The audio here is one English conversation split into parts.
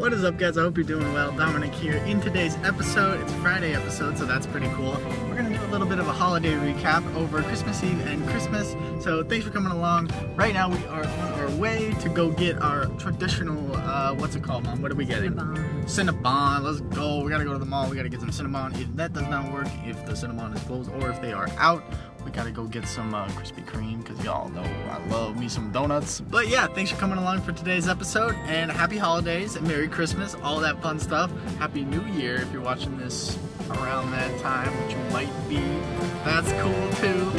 What is up, guys? I hope you're doing well. Dominic here. In today's episode, it's a Friday episode, so that's pretty cool. We're gonna do a little bit of a holiday recap over Christmas Eve and Christmas, so thanks for coming along. Right now we are on our way to go get our traditional, what's it called, Mom? What are we getting? Cinnabon. Let's go. We gotta go to the mall. We gotta get some Cinnabon. If that does not work, if the Cinnabon is closed or if they are out, we gotta go get some Krispy Kreme, because y'all know I love me some donuts. But yeah, thanks for coming along for today's episode, and happy holidays and Merry Christmas, all that fun stuff. Happy New Year if you're watching this around that time, which you might be. That's cool too.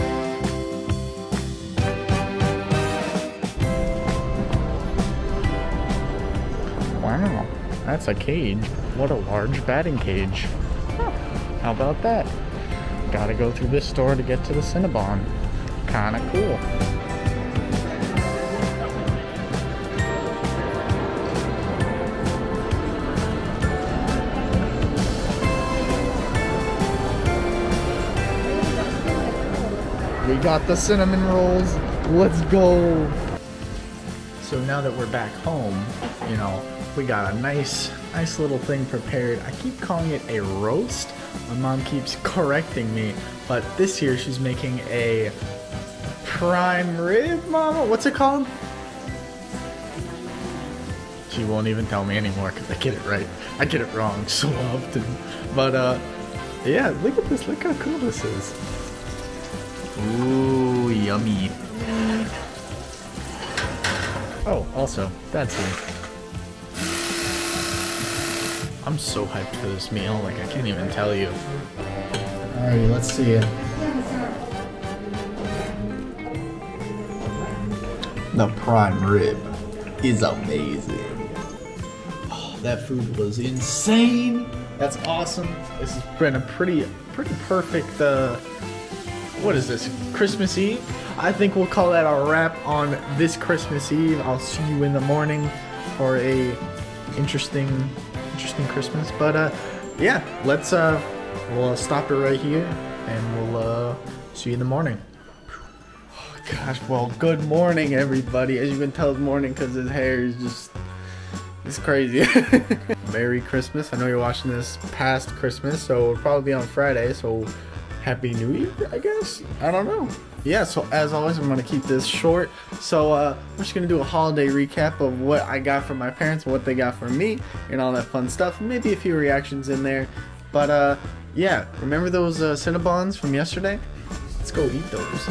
Wow, that's a cage. What a large batting cage. Huh. How about that? Gotta go through this store to get to the Cinnabon. Kinda cool. We got the cinnamon rolls. Let's go. So now that we're back home, you know, we got a nice little thing prepared. I keep calling it a roast. My mom keeps correcting me, but this year she's making a prime rib, Mama? What's it called? She won't even tell me anymore because I get it right. I get it wrong so often. But yeah, look at this. Look how cool this is. Ooh, yummy. Oh, also, that's it. I'm so hyped for this meal, like I can't even tell you. Alrighty, let's see it. The prime rib is amazing. Oh, that food was insane. That's awesome. This has been a pretty perfect, what is this, Christmas Eve? I think we'll call that a wrap on this Christmas Eve. I'll see you in the morning for a interesting Christmas, but yeah, let's we'll stop it right here and we'll see you in the morning. Oh gosh, well, good morning everybody. As you can tell, it's morning because his hair is just, it's crazy. Merry Christmas. I know you're watching this past Christmas, so it'll probably be on Friday, so Happy New Year, I guess? I don't know. Yeah, so as always, I'm gonna keep this short. So we're just gonna do a holiday recap of what I got from my parents, what they got from me, and all that fun stuff. Maybe a few reactions in there. But yeah, remember those Cinnabons from yesterday? Let's go eat those.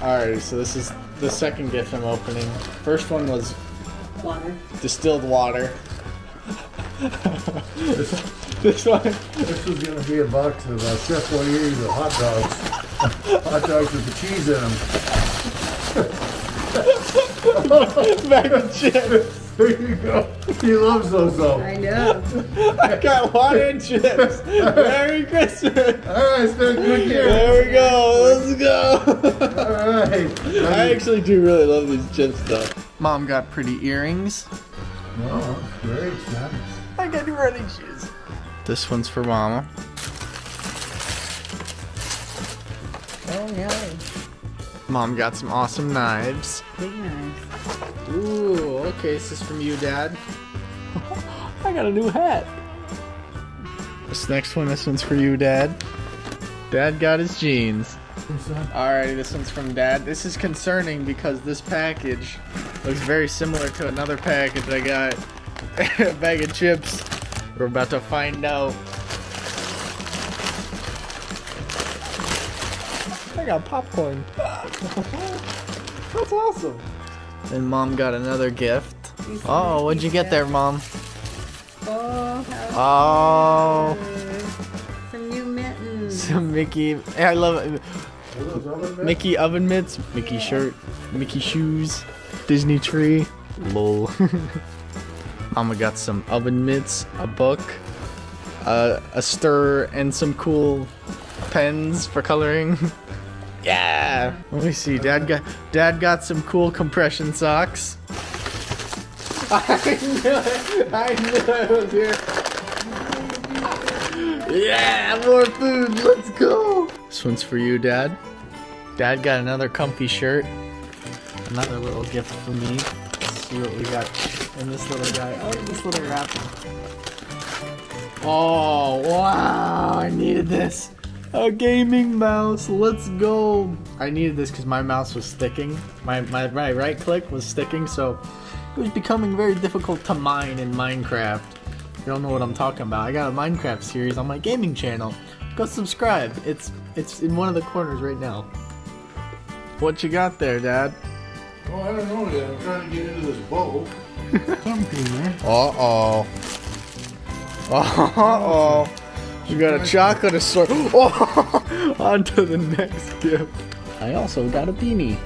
Alright, so this is the second gift I'm opening. First one was water. Distilled water. This was gonna be a box of Chef Boyardee's hot dogs. Hot dogs with the cheese in them. Mac and chips. There you go. He loves those though. I know. I got water and chips. Merry Christmas. Alright, it's been a good year. There we go. Let's go. Alright. I actually do really love these chips though. Mom got pretty earrings. Oh, great. Nice. I got running shoes. This one's for Mama. Oh, yeah. Mom got some awesome knives. Big knives. Ooh, okay. This is from you, Dad. I got a new hat. This one's for you, Dad. Dad got his jeans. Alrighty, this one's from Dad. This is concerning because this package looks very similar to another package I got. A bag of chips. We're about to find out. I got popcorn. That's awesome. And Mom got another gift. Oh, what'd you get there, Mom? Oh. Some new mittens. Some Mickey. I love it. Mickey oven mitts, Mickey shirt, Mickey shoes, Disney tree. Lol. Mama got some oven mitts, a book, a stir, and some cool pens for coloring. Yeah. Let me see. Dad got some cool compression socks. I knew it. I knew it was here. Yeah, more food. Let's go. This one's for you, Dad. Dad got another comfy shirt. Another little gift for me. Let's see what we got in this little guy. Oh, this little wrapper. Oh, wow. I needed this. A gaming mouse. Let's go. I needed this because my mouse was sticking. My right click was sticking, so it was becoming very difficult to mine in Minecraft. If you don't know what I'm talking about, I got a Minecraft series on my gaming channel. Go subscribe. It's in one of the corners right now. What you got there, Dad? Oh, I don't know yet. I'm trying to get into this bowl. Something, man. Uh-oh. Uh-oh. You got a chocolate assortment. Oh! On to the next gift. I also got a beanie.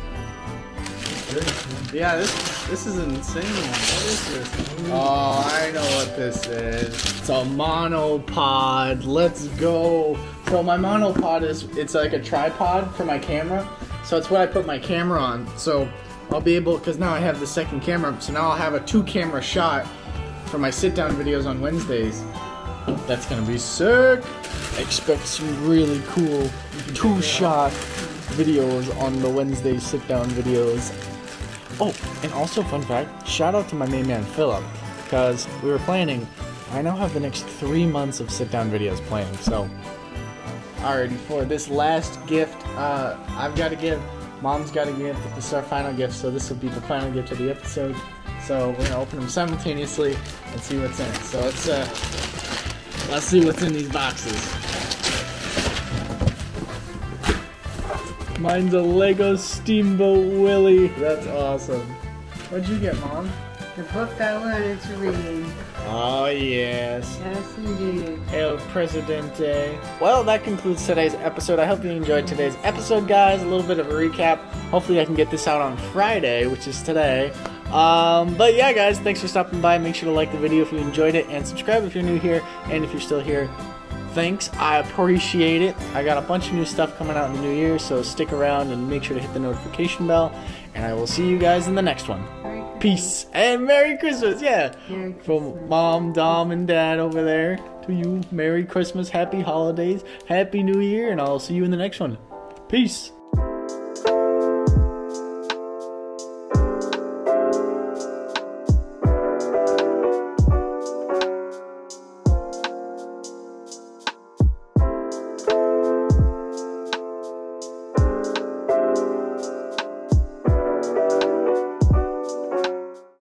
Yeah, this is an insane one. What is this? Oh, I know what this is. It's a monopod. Let's go. So my monopod it's like a tripod for my camera. So it's what I put my camera on. So I'll be able, because now I have the second camera. So now I'll have a two-camera shot for my sit-down videos on Wednesdays. That's gonna be sick. Expect some really cool two-shot videos on the Wednesday sit-down videos. Oh, and also fun fact, shout out to my main man Philip, because we were planning. I now have the next 3 months of sit-down videos planned. So, alrighty, for this last gift, I've got to give. Mom's got to give. This is our final gift, so this will be the final gift of the episode. So we're gonna open them simultaneously and see what's in it. So let's see what's in these boxes. Mine's a Lego Steamboat Willie. That's awesome. What'd you get, Mom? The book I wanted to read. Oh, yes. Yes, indeed. El Presidente. Well, that concludes today's episode. I hope you enjoyed today's episode, guys. A little bit of a recap. Hopefully I can get this out on Friday, which is today. But yeah, guys, thanks for stopping by. Make sure to like the video if you enjoyed it, and subscribe if you're new here, and if you're still here. Thanks, I appreciate it. I got a bunch of new stuff coming out in the new year, so stick around and make sure to hit the notification bell, and I will see you guys in the next one. Peace and Merry Christmas, yeah. Merry Christmas. From Mom, Dom, and Dad over there to you, Merry Christmas, Happy Holidays, Happy New Year, and I'll see you in the next one. Peace.